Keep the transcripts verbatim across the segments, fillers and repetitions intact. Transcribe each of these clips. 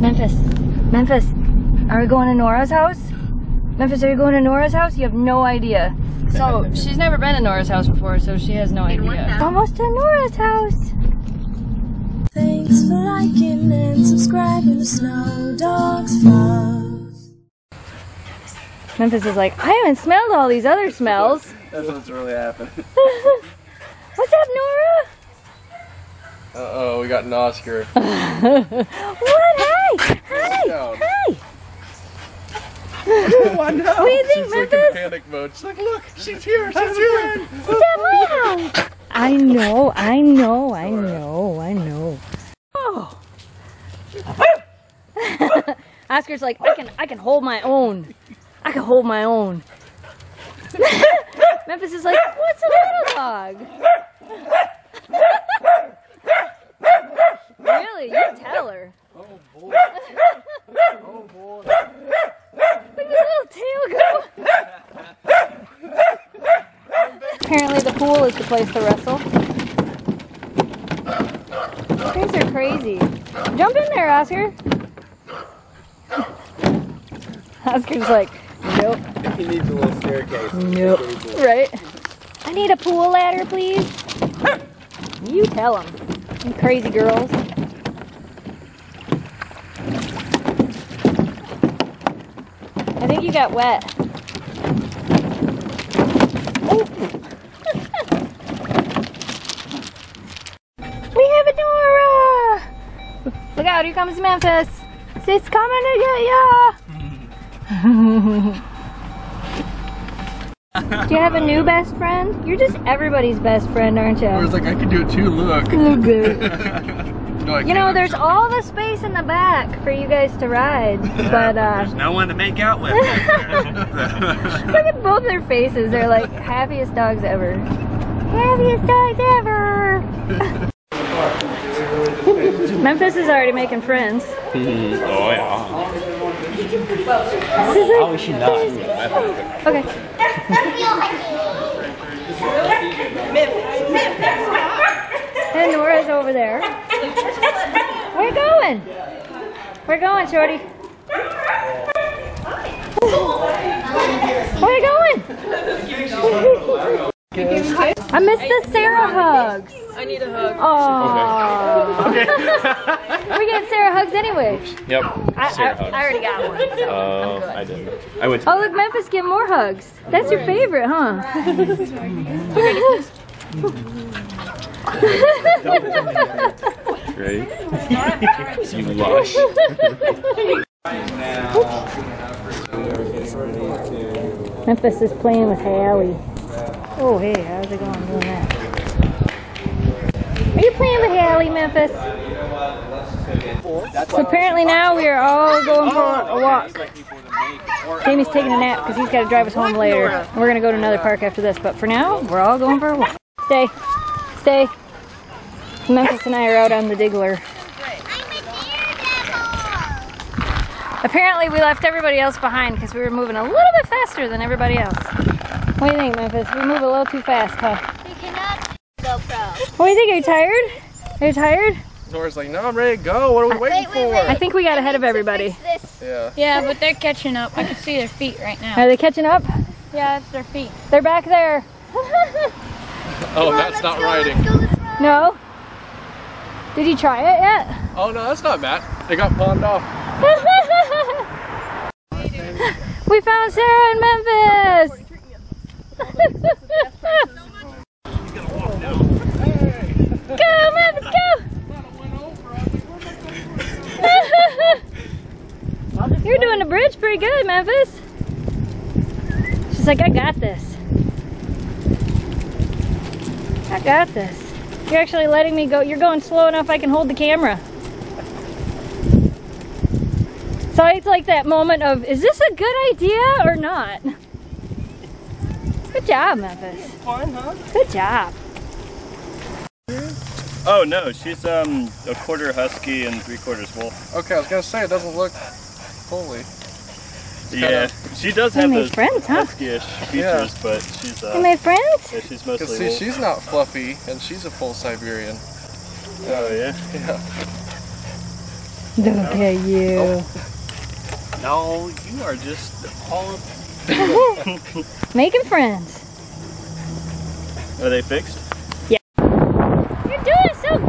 Memphis, Memphis, are we going to Nora's house? Memphis, are you going to Nora's house? You have no idea. So, she's never been to Nora's house before, so she has no idea. Almost to Nora's house. Thanks for liking and subscribing to Snow Dogs Vlogs. Memphis is like, I haven't smelled all these other smells. That's what's really happening. What's up, Nora? Uh-oh, we got an Oscar. What? Hey! Hi! Hi! Oh, no. We think she's Memphis? Like in panic mode. She's like, look, she's here, she's here. It's at my house. I know, I know, I know, I know. Oh. Oscar's like, I can, I can hold my own. I can hold my own. Memphis is like, what's a little dog? Really? You tell her. Oh boy. Oh boy. Look at his little tail go. Apparently the pool is the place to wrestle. These are crazy. Jump in there, Oscar. Oscar's like, nope. He needs a little staircase. Nope. Right? I need a pool ladder, please. You tell him. You crazy girls. I think you got wet. Oh. We have a Nora! Look out, here comes Memphis. She's coming to get ya! Do you have a new best friend? You're just everybody's best friend, aren't you? I was like, I can do it too, look. Look good. No, you know, there's all the space in the back for you guys to ride, but uh, there's no one to make out with. Look at both their faces. They're like, happiest dogs ever. Happiest dogs ever. Memphis is already making friends. Mm-hmm. Oh, yeah. Is like, how is she not? Okay. Memphis. Memphis. And Nora's over there. We're going. We're going, Shorty. We're going. I missed the Sarah hugs. I need a hug. Oh. Okay. Okay. We're getting Sarah hugs anyway. Yep. I, Sarah I, hugs. I already got one. So uh, I'm good. I didn't. I went. To oh look, Memphis, get more hugs. That's your favorite, huh? Ready? You lush. Memphis is playing with Hallie. Oh hey, how's it going doing that? Are you playing with Hallie, Memphis? So apparently now we are all going for a walk. Jamie's taking a nap because he's got to drive us home later. And we're going to go to another park after this, but for now, we're all going for a walk. Stay. Stay. Memphis and I are out on the Diggler. I'm a daredevil! Apparently we left everybody else behind because we were moving a little bit faster than everybody else. What do you think, Memphis? We move a little too fast, huh? We cannot GoPro. What do you think? Are you tired? Are you tired? Nora's like, no, I'm ready to go. What are we uh, waiting wait, wait, for? Wait. I think we got ahead of everybody. Yeah. Yeah, but they're catching up. I can see their feet right now. Are they catching up? Yeah, it's their feet. They're back there. Oh, on, that's not go, riding. Let's go, let's no? Did you try it yet? Oh no, that's not bad. They got pawned off. We found Sarah in Memphis! Go Memphis, go! You're doing the bridge pretty good, Memphis. She's like, I got this. I got this. You're actually letting me go. You're going slow enough I can hold the camera. So it's like that moment of, is this a good idea or not? Good job, Memphis. Fun, huh? Good job. Oh no, she's um a quarter husky and three quarters wolf. Okay, I was gonna say it doesn't look fully. Yeah, of, she does have those friends, huh? husky-ish features, yeah. But she's uh, my friends. Yeah, she's mostly. See, wolf. She's not fluffy, and she's a full Siberian. Oh yeah. Yeah. Don't no. pay you. Nope. No, you are just all of making friends. Are they fixed? Yeah. You're doing so good.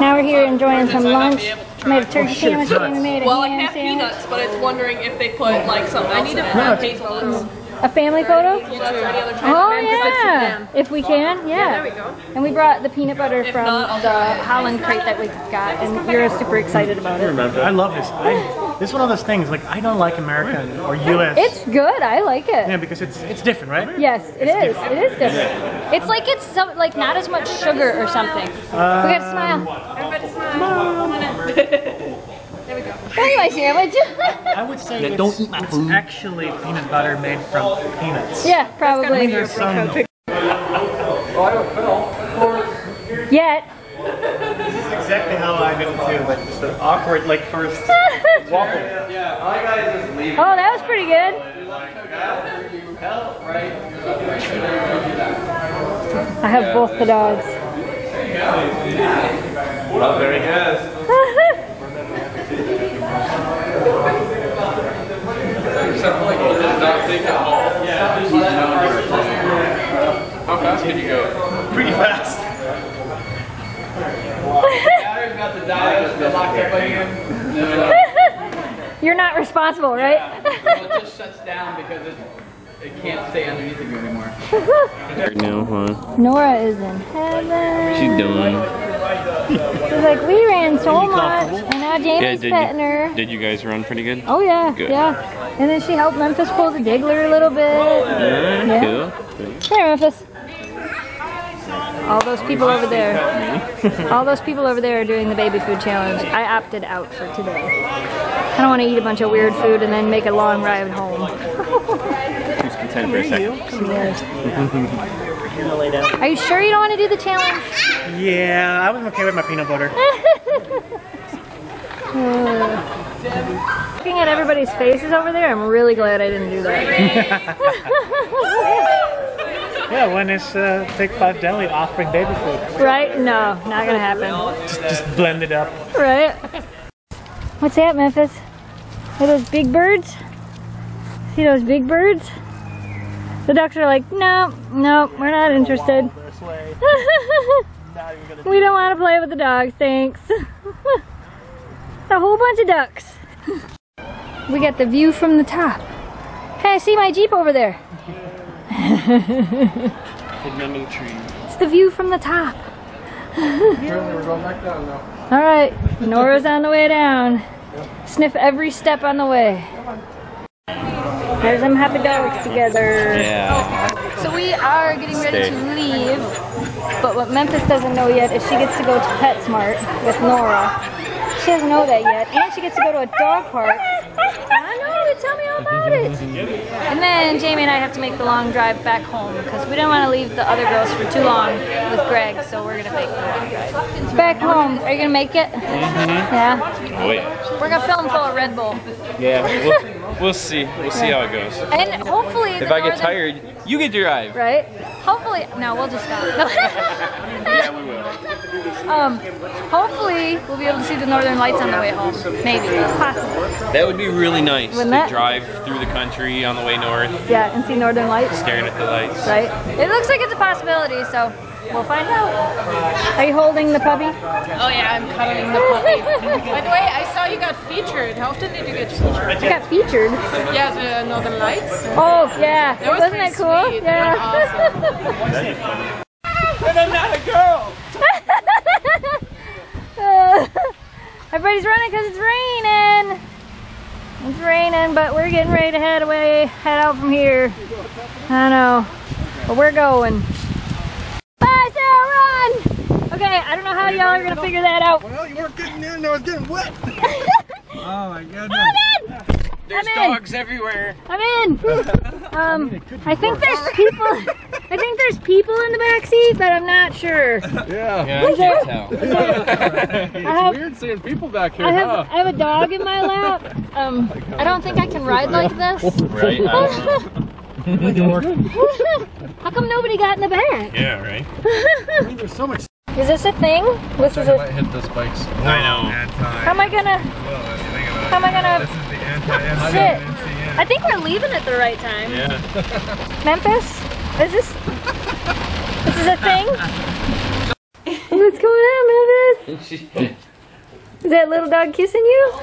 Now we're here enjoying some lunch. We made a turkey oh, sandwich and we made a Well, I have sandwich. peanuts, but it's wondering if they put like something else I need to have hazelnuts. A family photo? Oh yeah, if we can, yeah. There we go. And we brought the peanut butter from the Holland crate that we got, and you're super excited about it. I love this. I, this is one of those things, like I don't like American or U S It's good, I like it. Yeah, because it's it's different, right? Yes, it is. It is different. It's like it's some, like not as much sugar or something. Uh, we gotta smile. Everybody smile. There we go. Anyways, here, would you? I would say yeah, it's, don't eat my food. It's actually peanut butter made from peanuts. Yeah, probably. There's some. Yet. This is exactly how I do it too, like just an awkward, like first waffle. Yeah, all I got is just leave. Oh, that was pretty good. I have both the dogs. Well, very good. How fast can you go? Pretty fast. You're not responsible, right? Well, it just shuts down because it, it can't stay underneath of you anymore. Right now, huh? Nora is in heaven. She's doing. She's like, we ran so much, and now Jamie's yeah, petting her. You, did you guys run pretty good? Oh yeah, good. yeah. And then she helped Memphis pull the Diggler a little bit. Yeah, yeah. Cool. There, Memphis. All those people over there. All those people over there are doing the baby food challenge. I opted out for today. I don't want to eat a bunch of weird food and then make a long ride home. She's content for a second. Are you sure you don't want to do the challenge? Yeah, I was okay with my peanut butter. uh, looking at everybody's faces over there, I'm really glad I didn't do that. Yeah, when it's uh, Take Five Deli offering baby food. Right? No, not gonna happen. Just, just blend it up. Right? What's that, Memphis? Are those big birds? See those big birds? The ducks are like, no, no, we're not interested. We don't want to play with the dogs, thanks. A whole bunch of ducks. We got the view from the top. Hey, I see my Jeep over there. It's the view from the top. All right, Nora's on the way down. Sniff every step on the way. There's some happy dogs together. Yeah. So we are getting ready to leave, but what Memphis doesn't know yet is she gets to go to PetSmart with Nora. She doesn't know that yet, and she gets to go to a dog park. I know, they tell me all about it. And then Jamie and I have to make the long drive back home because we don't want to leave the other girls for too long with Greg, so we're gonna make the long drive back home. Are you gonna make it? Mm-hmm. Yeah. Oh yeah. We're gonna film full of Red Bull. Yeah. We'll see. We'll see how it goes. And hopefully, if I get tired, you get to drive. Right? Hopefully, no, we'll just stop. Yeah, we will. Um, hopefully, we'll be able to see the Northern Lights on the way home. Maybe, possibly. That would be really nice. Wouldn't that? To drive through the country on the way north. Yeah, and see Northern Lights. Staring at the lights. Right. It looks like it's a possibility, so we'll find out. Are you holding the puppy? Oh yeah, I'm cuddling the puppy. By the way, I saw you got featured. How often did you get featured? You got featured? Yeah, the Northern Lights. Oh yeah, that was wasn't that cool? Sweet. Yeah. That was awesome. And I'm not a girl! uh, everybody's running because it's raining. It's raining, but we're getting ready to head away, head out from here. I know, but we're going. Okay, I don't know how y'all are gonna figure that out. Well, you weren't getting in, I was getting wet. Oh my goodness. I'm in! There's I'm in. dogs everywhere. I'm in. Um, I think there's people. I think there's people in the back seat, but I'm not sure. Yeah. Yeah, I can't tell. It's weird seeing people back here. I have, huh? I have a dog in my lap, Um, I don't think I can ride like this. Right. How come nobody got in the back? Yeah, right. I mean, there's so much. Is this a thing? This is a. I hit those bikes. I know. How am I gonna? How am I gonna? This is the anti. Shit. I think we're leaving at the right time. Yeah. Memphis, is this? This is a thing. What's going on, Memphis? Is that little dog kissing you?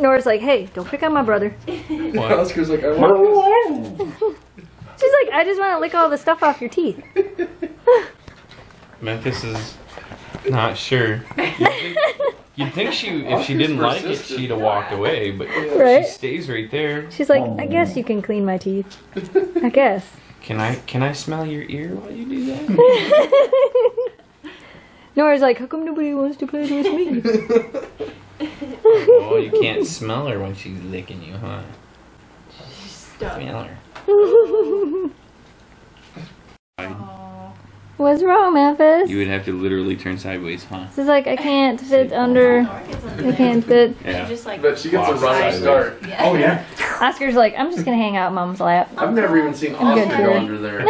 Nora's like, hey, don't pick on my brother. Oscar's like, I want to kiss. She's like, I just want to lick all the stuff off your teeth. Memphis is not sure. You'd think, you'd think she, if she didn't like it, she'd have walked away, but right? She stays right there. She's like, I guess you can clean my teeth. I guess. Can I, can I smell your ear while you do that? Nora's like, how come nobody wants to play with me? Oh, you can't smell her when she's licking you, huh? She's stuck. Smell her. Aww. What's wrong, Memphis? You would have to literally turn sideways, huh? She's like, I can't fit under. I can't fit. Yeah. She just like but she gets a running start. Yeah. Oh, yeah. Oscar's like, I'm just going to hang out in Mom's lap. I've never even seen Oscar go under there.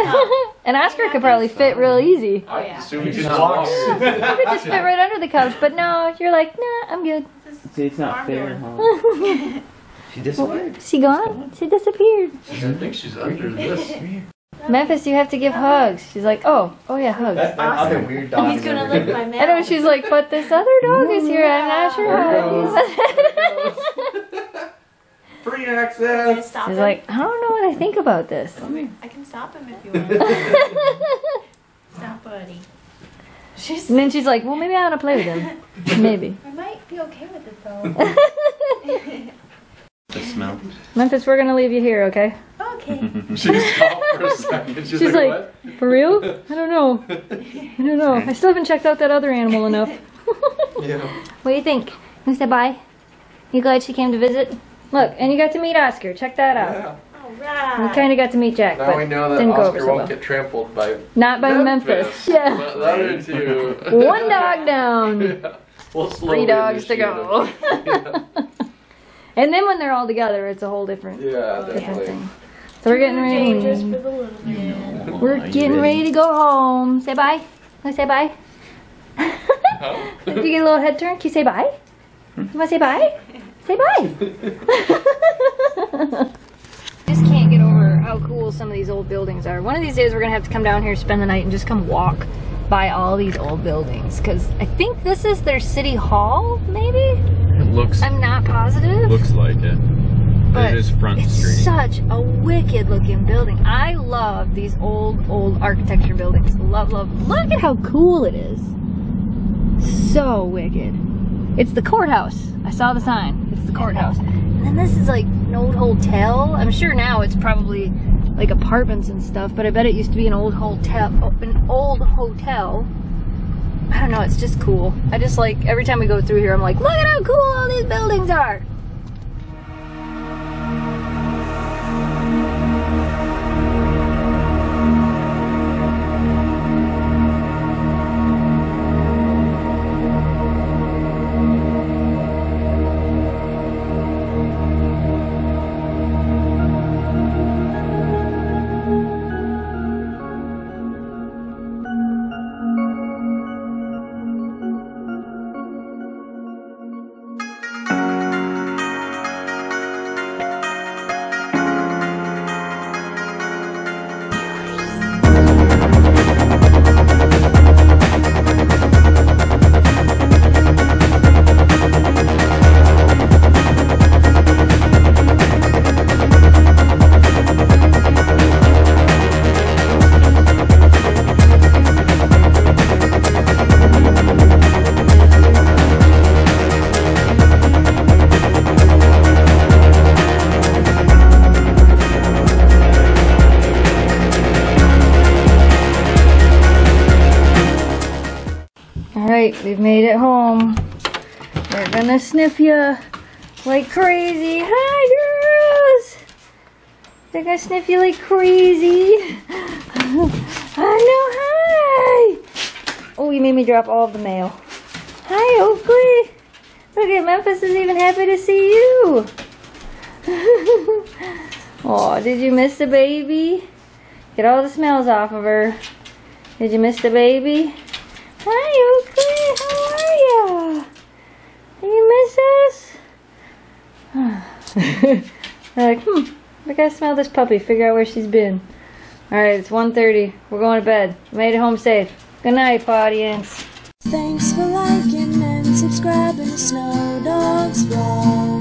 And Oscar yeah, could probably fit real easy. Oh yeah. He could just fit right under the couch, but no, you're like, nah, I'm good. See, it's not fair, huh? She disappeared. She gone? She disappeared. She I think she's under this. Memphis, you have to give hugs. She's like, oh, oh yeah, hugs. That, that other weird dog. He's gonna lick my mouth. I know, she's like, but this other dog is here. I'm not sure how. Free access! He's like, I don't know what I think about this. I can stop him if you want. Stop, buddy. She's and then she's like, well, maybe I ought to play with him. Maybe. I might be okay with it, though. The smell. Memphis, we're going to leave you here, okay? Okay. She stopped for a second. She's, she's like, like what? For real? I don't know. I don't know. I still haven't checked out that other animal enough. Yeah. What do you think? You said bye? You glad she came to visit? Look, and you got to meet Oscar. Check that out. Yeah. All right. We kind of got to meet Jack, now but we know that didn't Oscar go over so well. Won't get trampled by not by Memphis. Memphis. Yeah. The other two. One dog down. Yeah. We'll Three dogs to go. Yeah. And then when they're all together, it's a whole different, yeah, different thing. So we're getting ready. Just for the little yeah. We're oh, getting ready. ready to go home. Say bye. Can I say bye? Oh. Did you get a little head turn? Can you say bye? Hmm? You want to say bye? Say bye! Just can't get over how cool some of these old buildings are. One of these days we're gonna have to come down here, spend the night, and just come walk by all these old buildings. Cause I think this is their city hall, maybe? It looks. I'm not positive. Looks like it. But it is front it's street. Such a wicked looking building. I love these old, old architecture buildings. Love, love. Look at how cool it is. So wicked. It's the courthouse. I saw the sign. It's the courthouse. And then this is like an old hotel. I'm sure now it's probably like apartments and stuff, but I bet it used to be an old hotel. An old hotel. I don't know. It's just cool. I just like every time we go through here, I'm like, look at how cool all these buildings are. We've made it home. We're gonna sniff you like crazy. Hi, girls! They're gonna sniff you like crazy. Oh, no, hi! Oh, you made me drop all of the mail. Hi, Oakley! Look at Memphis is even happy to see you. Oh, did you miss the baby? Get all the smells off of her. Did you miss the baby? Hi, okay. How are you? Did you miss us? Like, hmm. I gotta smell this puppy. Figure out where she's been. All right, it's one thirty. We're going to bed. Made it home safe. Good night, audience. Thanks for liking and subscribing to Snow Dogs Vlogs.